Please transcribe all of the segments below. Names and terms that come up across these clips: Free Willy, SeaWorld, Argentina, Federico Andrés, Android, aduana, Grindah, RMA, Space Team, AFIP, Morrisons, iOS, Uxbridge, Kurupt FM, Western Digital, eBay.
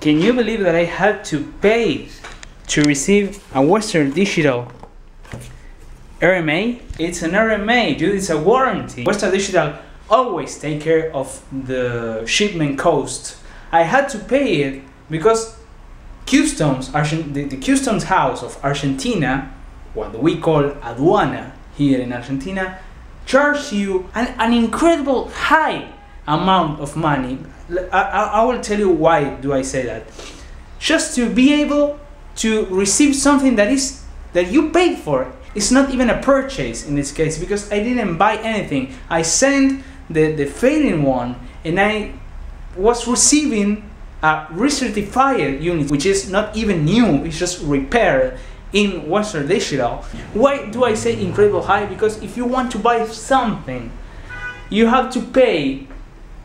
Can you believe that I had to pay to receive a Western Digital RMA? It's an RMA, dude, it's a warranty. Western Digital always take care of the shipment cost. I had to pay it because customs, the customs house of Argentina, what we call aduana here in Argentina, charge you an incredible high amount of money. I will tell you why do I say that. Just to be able to receive something that you paid for. It's not even a purchase in this case, because I didn't buy anything. I sent the failing one and I was receiving a recertified unit, which is not even new, it's just repaired in Western Digital. Why do I say incredible high? Because if you want to buy something, you have to pay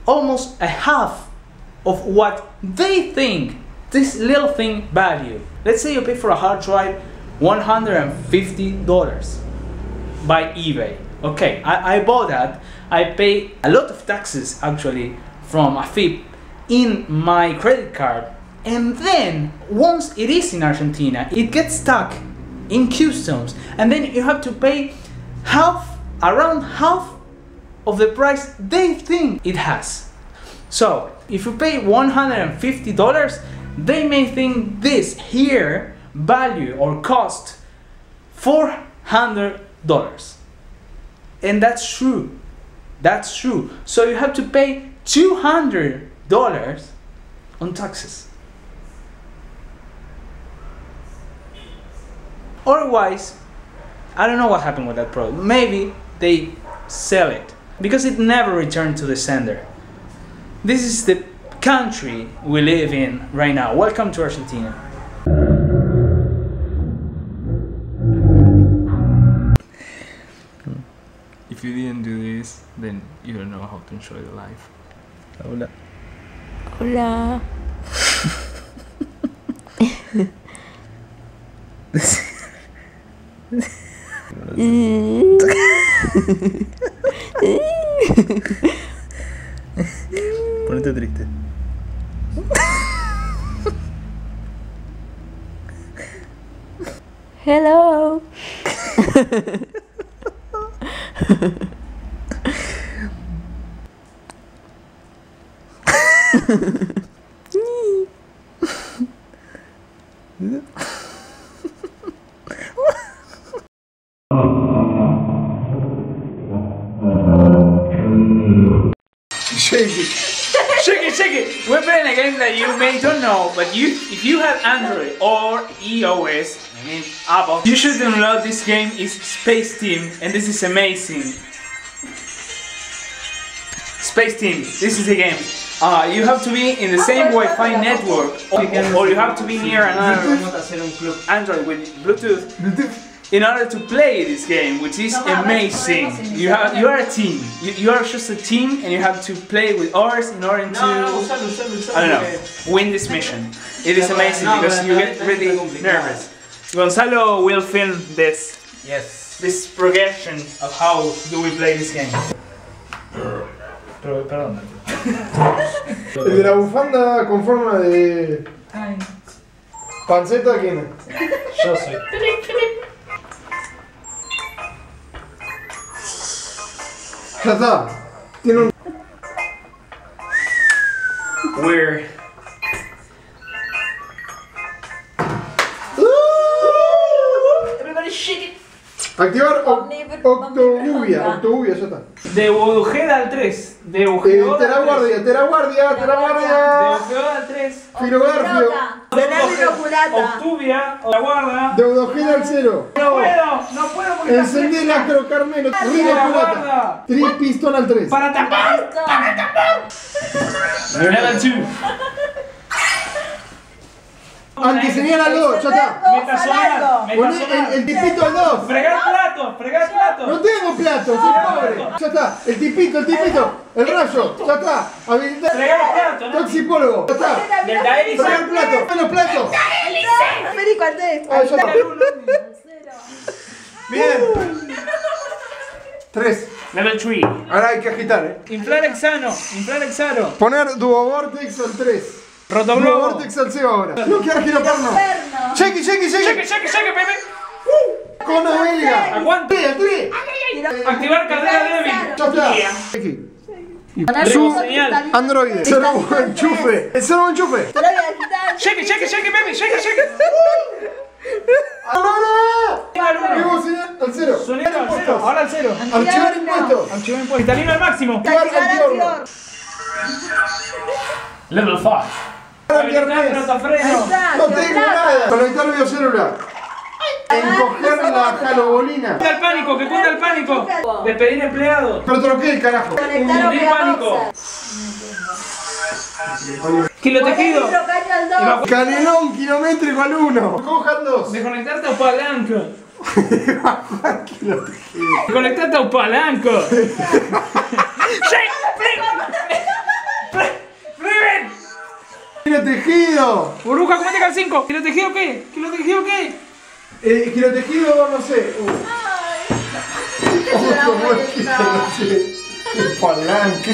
almost a half of what they think this little thing value. Let's say you pay for a hard drive $150 by eBay. Okay, I bought that. I pay a lot of taxes actually from AFIP in my credit card, and then once it is in Argentina, it gets stuck in customs, and then you have to pay around half of the price they think it has. So if you pay $150, they may think this here value or cost $400, and that's true. That's true. So you have to pay $200 on taxes. Otherwise, I don't know what happened with that product. Maybe they sell it because it never returned to the sender. This is the country we live in right now. Welcome to Argentina. If you didn't do this, then you don't know how to enjoy your life. Hola. Hola. Ponete triste. Hello. Shake it. Shake it, shake it. We're playing a game that you may don't know, but if you have Android or iOS, I mean Apple, you should download this game. It's Space Team, and this is amazing. Space Team, this is the game. You have to be in the same Wi-Fi network, or you have to be near another remote Android with Bluetooth in order to play this game, which is amazing. You are a team. You are just a team, and you have to play with ours in order to, I don't know, win this mission. It is amazing because you get really nervous. Gonzalo will film this. Yes. This progression of how do we play this game. Perdón. De la bufanda con forma de panceta, ¿quién es? Yo soy. We're everybody shake it. Activar Octavia, ya está. De Ojeda al 3. De Ojeda. Teraguardia. De Ojeda al 3. Filogarfio. Octavia, la guarda. De Ojeda al 0. No puedo porque encendí el astro Carmelo. Río Culata. Tripistón al 3. Para tapar. Level 2. Antes serían al 2, ya está. Metazonar. El tipito al 2. Fregar plato. No tengo plato, soy pobre. Ya está. El tipito. El rayo, ya está. Habilitar. Fregar plato. Toxipólogo, ya está. Fregar plato. Menos plato. Federico Andrés. Ah, ya está. Bien. 3. Level 3. Ahora hay que agitar, Inflar hexano. Poner duovortex al 3. Rotobló. Vortex al cebo ahora. No queda giroperno. Cheque, cheque, cheque. Cheque, cheque, cheque, Pepe. Con amiga. Aguante. Activar carrera débil. Ya está. Su Android, se lo enchufe. Se lo enchufe. Cheque, cheque, cheque, Pepe, cheque, cheque. Al cero. Ahora al cero. Archivar impuestos. Archivar impuestos. Italiano al máximo. Level 5. No tengo nada. Conectar biocelular. Encoger la jalobolina. Cuenta el pánico, que cuenta el pánico. Despedir empleado. Pero troqué, carajo. Despedir pánico. Kilo tejido. Canelón kilométrico al 1. Cojan 2. Desconectarte a un palanco. Desconectarte a un palanco. Kilo tejido. Burbuja, comete al 5. Kilo tejido, ¿qué? Kilo tejido, ¿qué? Kilo tejido, no sé. El palanco.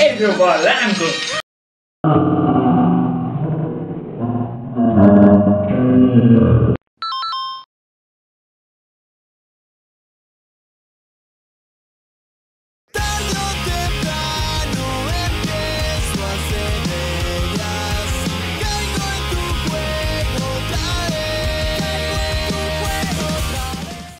El palanco.